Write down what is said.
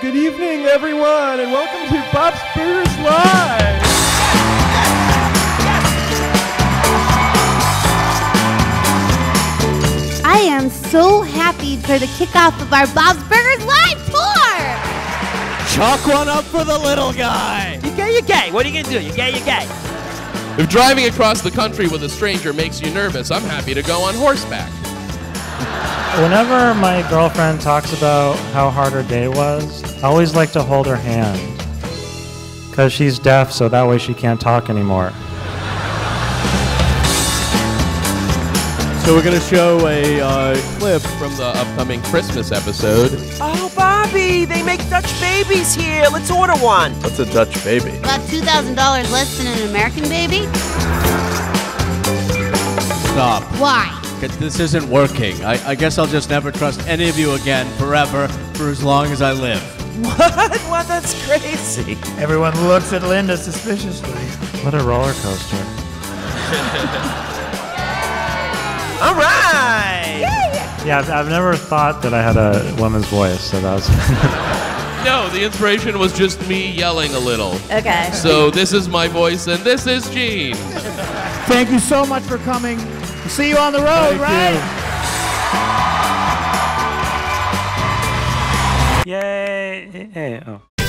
Good evening, everyone, and welcome to Bob's Burgers Live! I am so happy for the kickoff of our Bob's Burgers Live tour! Chalk one up for the little guy! You gay, you gay. What are you going to do? You gay, you gay. If driving across the country with a stranger makes you nervous, I'm happy to go on horseback. Whenever my girlfriend talks about how hard her day was, I always like to hold her hand. Because she's deaf, so that way she can't talk anymore. So we're going to show a clip from the upcoming Christmas episode. Oh, Bobby, they make Dutch babies here. Let's order one. What's a Dutch baby? About $2,000 less than an American baby. Stop. Why? This isn't working. I guess I'll just never trust any of you again, forever, for as long as I live. What? What? That's crazy. Everyone looks at Linda suspiciously. What a roller coaster. All right! Yeah, I've never thought that I had a woman's voice, so that was... No, the inspiration was just me yelling a little. Okay. So this is my voice, and this is Jean. Thank you so much for coming. See you on the road, right? Thank you. Yay. Hey, oh.